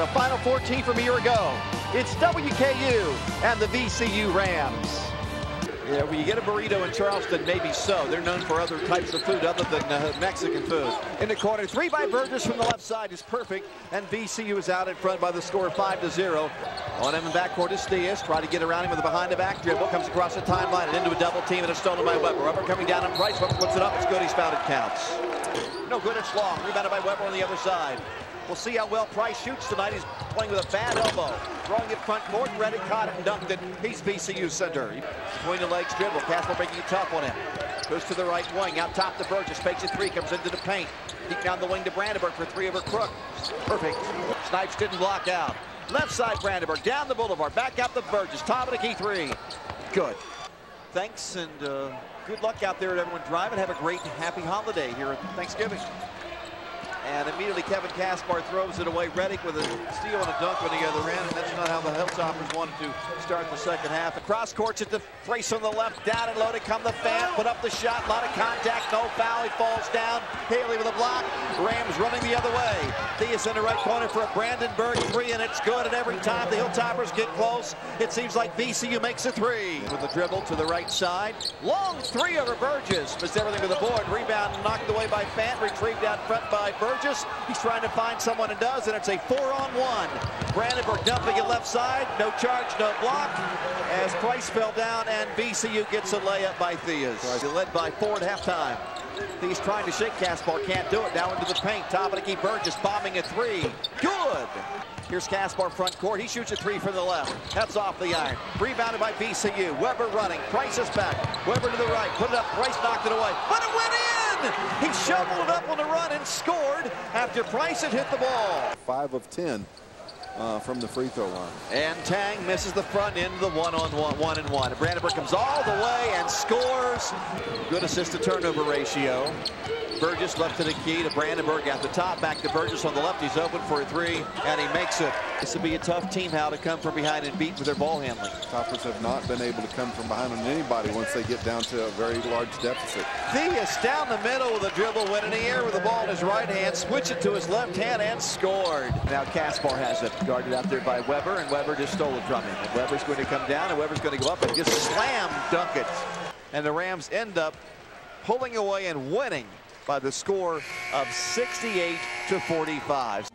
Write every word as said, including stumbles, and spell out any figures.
in a Final fourteen from a year ago. It's W K U and the V C U Rams. Yeah, when you get a burrito in Charleston, maybe so. They're known for other types of food other than uh, Mexican food. In the corner, three by Burgess from the left side is perfect, and V C U is out in front by the score five to zero. On him in backcourt is Theus, try to get around him with a behind-the-back dribble, comes across the timeline and into a double team, and it's stolen by Weber. Weber coming down on Price, Weber puts it up, it's good, he's fouled, it counts. No good, it's long, rebounded by Weber on the other side. We'll see how well Price shoots tonight. He's playing with a bad elbow. Throwing it front, Morton Reddick caught it and dunked it. He's V C U center. Between the legs dribble, Castle making it tough on him. Goes to the right wing, out top to Burgess, fakes a three, comes into the paint. Deep down the wing to Brandenburg for three over Crook. Perfect. Snipes didn't block out. Left side Brandenburg, down the boulevard, back out to Burgess, top of the key three. Good. Thanks and uh, good luck out there at everyone driving. Have a great and happy holiday here at Thanksgiving. And immediately Kevin Kaspar throws it away. Reddick with a steal and a dunk on the other end. And that's not how the Hilltoppers wanted to start the second half. Across court to the Price on the left. Down and low to come the Fant. Put up the shot. A lot of contact. No foul. He falls down. Haley with a block. Rams running the other way. Theus in the right corner for a Brandenburg three. And it's good. And every time the Hilltoppers get close, it seems like V C U makes a three. With the dribble to the right side. Long three over Burgess. Missed everything with the board. Rebound knocked away by Fant. Retrieved out front by Burgess. He's trying to find someone and does, and it's a four-on-one. Brandenburg dumping it left side, no charge, no block, as Price fell down, and V C U gets a layup by Theus. He led by four at halftime. He's trying to shake Kaspar, can't do it. Now into the paint, top of the key, Burgess bombing a three. Good! Here's Kaspar front court. He shoots a three from the left. That's off the iron. Rebounded by V C U. Weber running. Price is back. Weber to the right. Put it up. Price knocked it away. But it went in! He shoveled it up on the run and scored after Price had hit the ball. Five of ten uh, from the free throw line. And Tang misses the front end of the one-on-one. One and one. Brandenburg comes all the way and scores. Good assist to turnover ratio. Burgess left to the key to Brandenburg at the top, back to Burgess on the left. He's open for a three, and he makes it. This will be a tough team how to come from behind and beat with their ball handling. Toppers have not been able to come from behind on anybody once they get down to a very large deficit. Theus down the middle with a dribble, went in the air with the ball in his right hand, switched it to his left hand, and scored. Now Kaspar has it, guarded out there by Weber, and Weber just stole it from him. And Weber's going to come down, and Weber's going to go up and just slam dunk it. And the Rams end up pulling away and winning by the score of sixty-eight to forty-five.